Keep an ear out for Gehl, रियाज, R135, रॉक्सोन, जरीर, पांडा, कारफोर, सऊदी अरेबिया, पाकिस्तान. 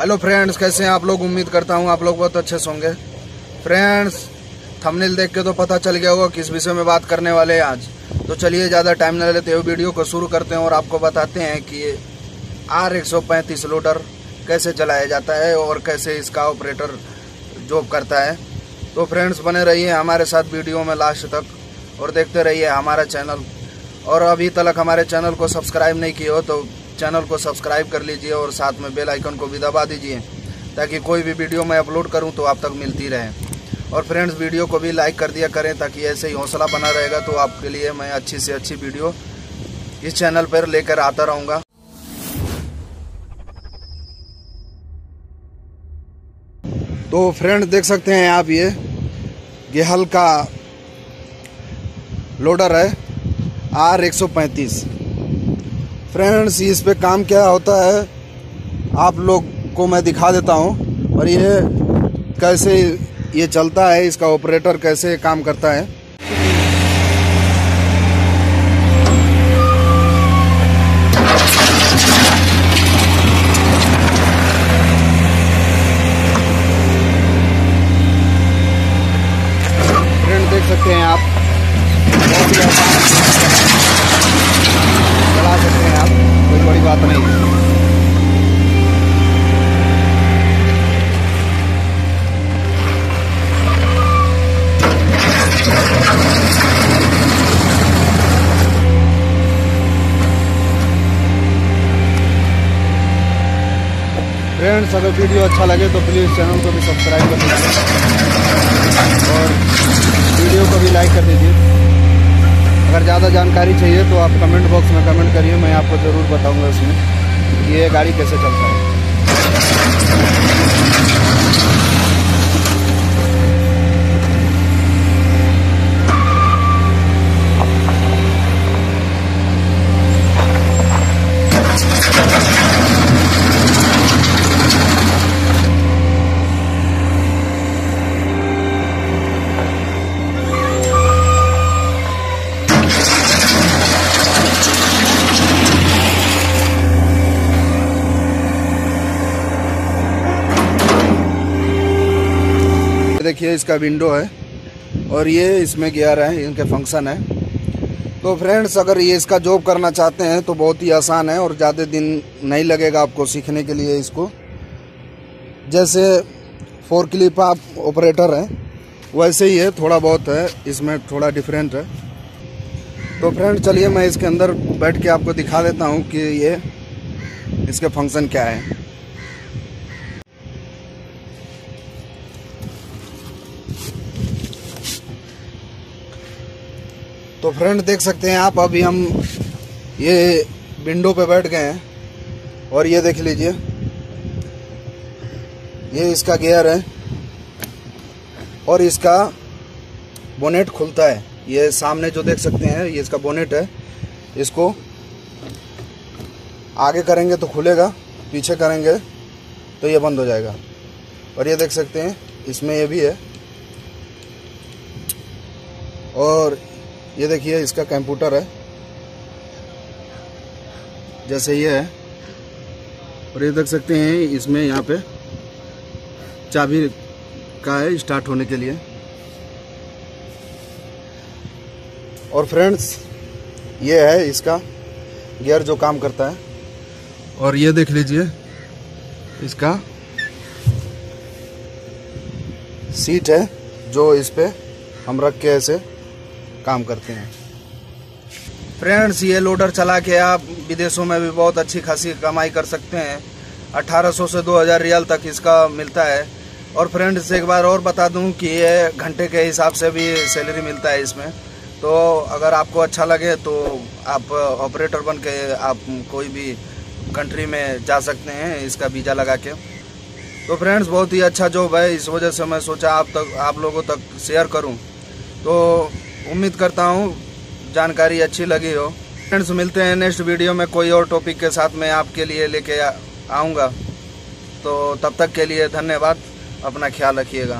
Hello friends, कैसे हैं आप लोग। उम्मीद करता हूं आप लोग बहुत अच्छे से होंगे। फ्रेंड्स, थंबनेल देख के तो पता चल गया होगा किस विषय में बात करने वाले हैं आज। तो चलिए ज़्यादा टाइम ना लेते हुए वीडियो को शुरू करते हैं और आपको बताते हैं कि ये R 135 लोडर कैसे चलाया जाता है और कैसे इसका ऑपरेटर जॉब करता है। तो फ्रेंड्स, बने रहिए हमारे साथ वीडियो में लास्ट तक और देखते रहिए हमारा चैनल। और अभी तक हमारे चैनल को सब्सक्राइब नहीं किए हो तो चैनल को सब्सक्राइब कर लीजिए और साथ में बेल आइकन को भी दबा दीजिए ताकि कोई भी वीडियो मैं अपलोड करूं तो आप तक मिलती रहे। और फ्रेंड्स, वीडियो को भी लाइक कर दिया करें ताकि ऐसे ही हौसला बना रहेगा तो आपके लिए मैं अच्छी से अच्छी वीडियो इस चैनल पर लेकर आता रहूँगा। तो फ्रेंड्स, देख सकते हैं आप, ये गेहल का लोडर है R 135। फ्रेंड्स, इस पे काम क्या होता है आप लोग को मैं दिखा देता हूँ और ये कैसे ये चलता है, इसका ऑपरेटर कैसे काम करता है। फ्रेंड्स, देख सकते हैं आप, बहुत ही आसान चला सकते हैं आप, कोई बड़ी बात नहीं है। फ्रेंड्स, अगर वीडियो अच्छा लगे तो प्लीज़ चैनल को भी सब्सक्राइब कर दीजिए और वीडियो को भी लाइक कर दीजिए। अगर ज़्यादा जानकारी चाहिए तो आप कमेंट बॉक्स में कमेंट करिए, मैं आपको ज़रूर बताऊंगा उसमें कि ये गाड़ी कैसे चलता देखिए, इसका विंडो है और ये इसमें गियर है, इनके फंक्शन है। तो फ्रेंड्स, अगर ये इसका जॉब करना चाहते हैं तो बहुत ही आसान है और ज़्यादा दिन नहीं लगेगा आपको सीखने के लिए इसको। जैसे फोर्कलिफ्ट आप ऑपरेटर है वैसे ही है, थोड़ा बहुत है इसमें, थोड़ा डिफरेंट है। तो फ्रेंड्स, चलिए मैं इसके अंदर बैठ के आपको दिखा देता हूँ कि ये इसके फंक्शन क्या है। तो फ्रेंड, देख सकते हैं आप, अभी हम ये विंडो पे बैठ गए हैं और ये देख लीजिए, ये इसका गियर है और इसका बोनेट खुलता है। ये सामने जो देख सकते हैं ये इसका बोनेट है, इसको आगे करेंगे तो खुलेगा, पीछे करेंगे तो ये बंद हो जाएगा। और ये देख सकते हैं इसमें ये भी है और ये देखिए इसका कंप्यूटर है, जैसे ये है। और ये देख सकते हैं इसमें यहाँ पे चाबी का है स्टार्ट होने के लिए। और फ्रेंड्स, ये है इसका गियर जो काम करता है। और ये देख लीजिए इसका सीट है जो इस पे हम रख के ऐसे काम करते हैं। फ्रेंड्स, ये लोडर चला के आप विदेशों में भी बहुत अच्छी खासी कमाई कर सकते हैं। 1800 से 2000 रियाल तक इसका मिलता है। और फ्रेंड्स, एक बार और बता दूं कि ये घंटे के हिसाब से भी सैलरी मिलता है इसमें। तो अगर आपको अच्छा लगे तो आप ऑपरेटर बन के आप कोई भी कंट्री में जा सकते हैं इसका वीज़ा लगा के। तो फ्रेंड्स, बहुत ही अच्छा जॉब है, इस वजह से मैं सोचा आप लोगों तक शेयर करूँ। तो उम्मीद करता हूँ जानकारी अच्छी लगी हो। फ्रेंड्स, मिलते हैं नेक्स्ट वीडियो में कोई और टॉपिक के साथ, मैं आपके लिए लेके आऊँगा। तो तब तक के लिए धन्यवाद, अपना ख्याल रखिएगा।